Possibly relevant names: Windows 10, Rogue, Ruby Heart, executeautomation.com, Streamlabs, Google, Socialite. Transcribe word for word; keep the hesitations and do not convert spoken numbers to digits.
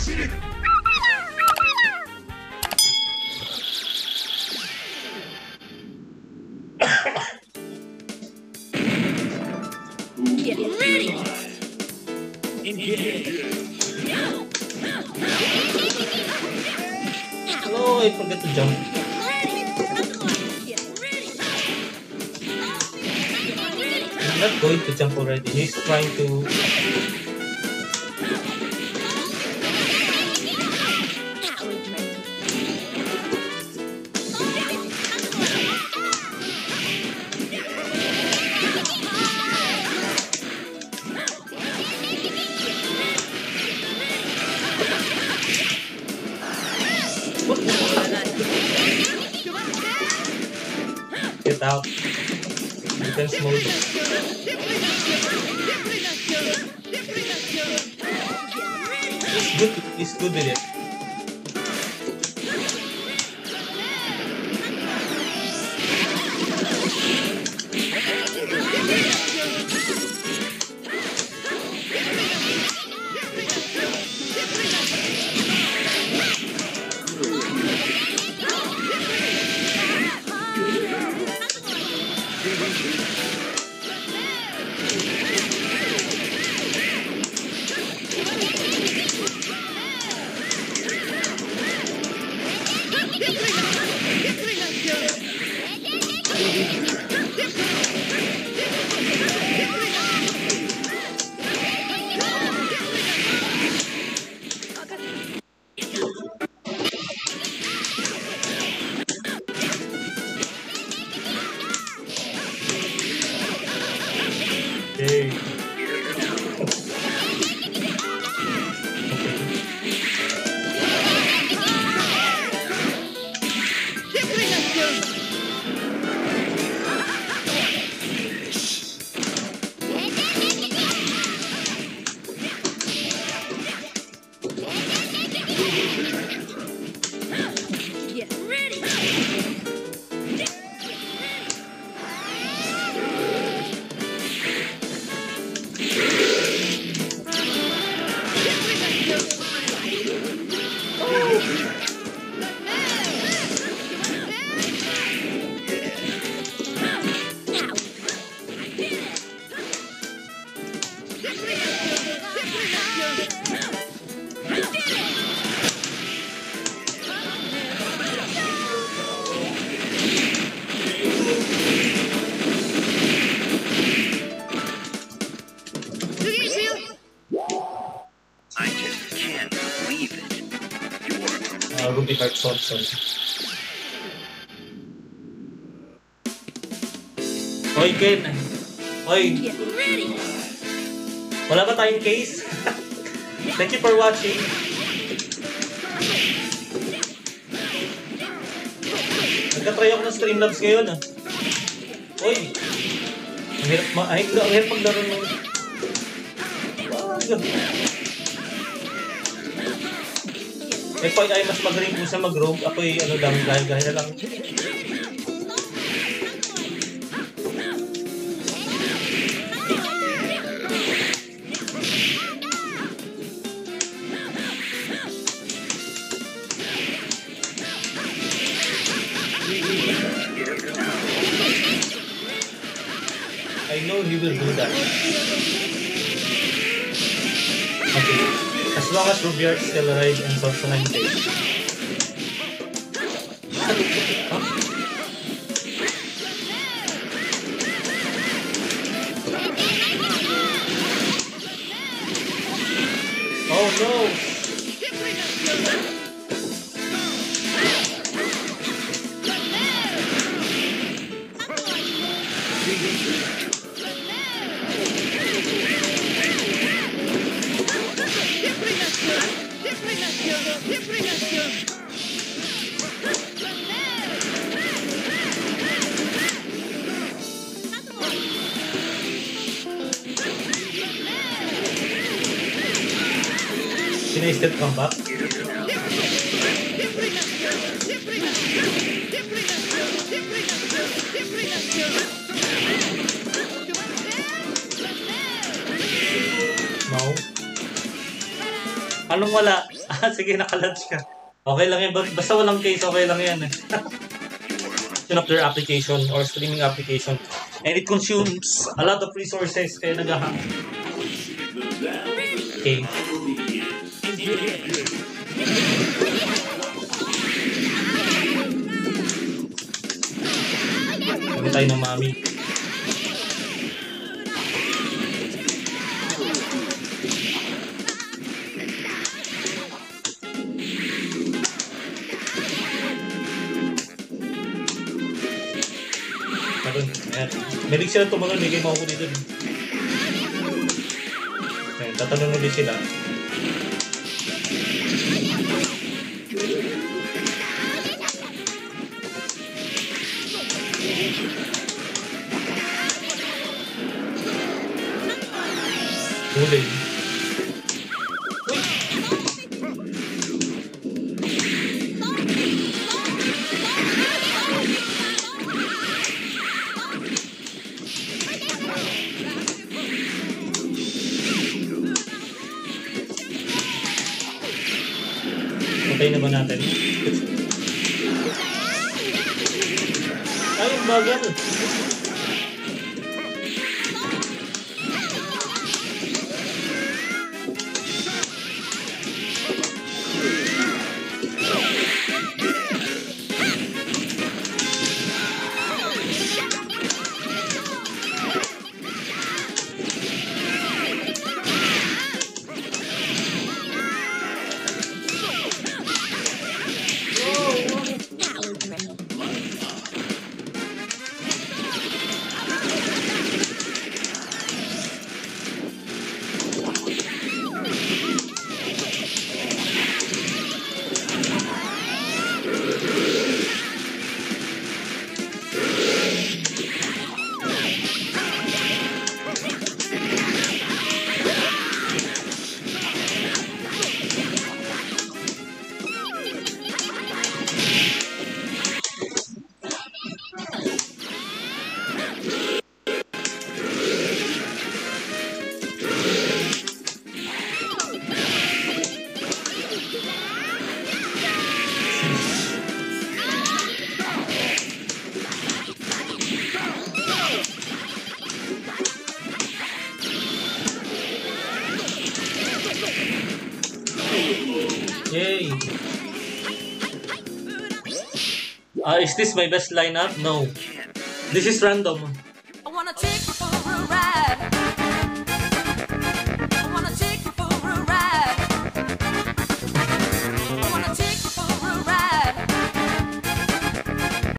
Sick. Get ready. Engage. No. Oh, I forgot to jump. Not going to jump already. He's trying to. Get out. Defense mode. Good, it's good with it. Ruby Heart Thompson. Hoy, Ken! Hoy! Wala ba tayong case? Thank you for watching! Nagka-try ako ng Streamlabs ngayon ah. Hoy! Ang hirap maglaro ng... Wag! Eh, po ay mas magaling po sa mag-rogue. Ako ay ano lang, gaya-gaya na lang. I know he will do that. Okay. As long as Ruby Heart still arrives and Socialite stays. Huh? Oh no! Can I still come back? No. Anong wala? Ah, sige, nakalat siya. Okay lang yan. Basta walang case, okay lang yan. Of their application or streaming application, and it consumes a lot of resources kaya nagahang. Okay. Pagin tayo ng mami. Merig sila tumalon, hindi kayo makukunin dun. Ayan, tatanong ulit sila. Huli. Patay na ba natin? Ay, bagal! Uh, is this my best lineup? No. This is random.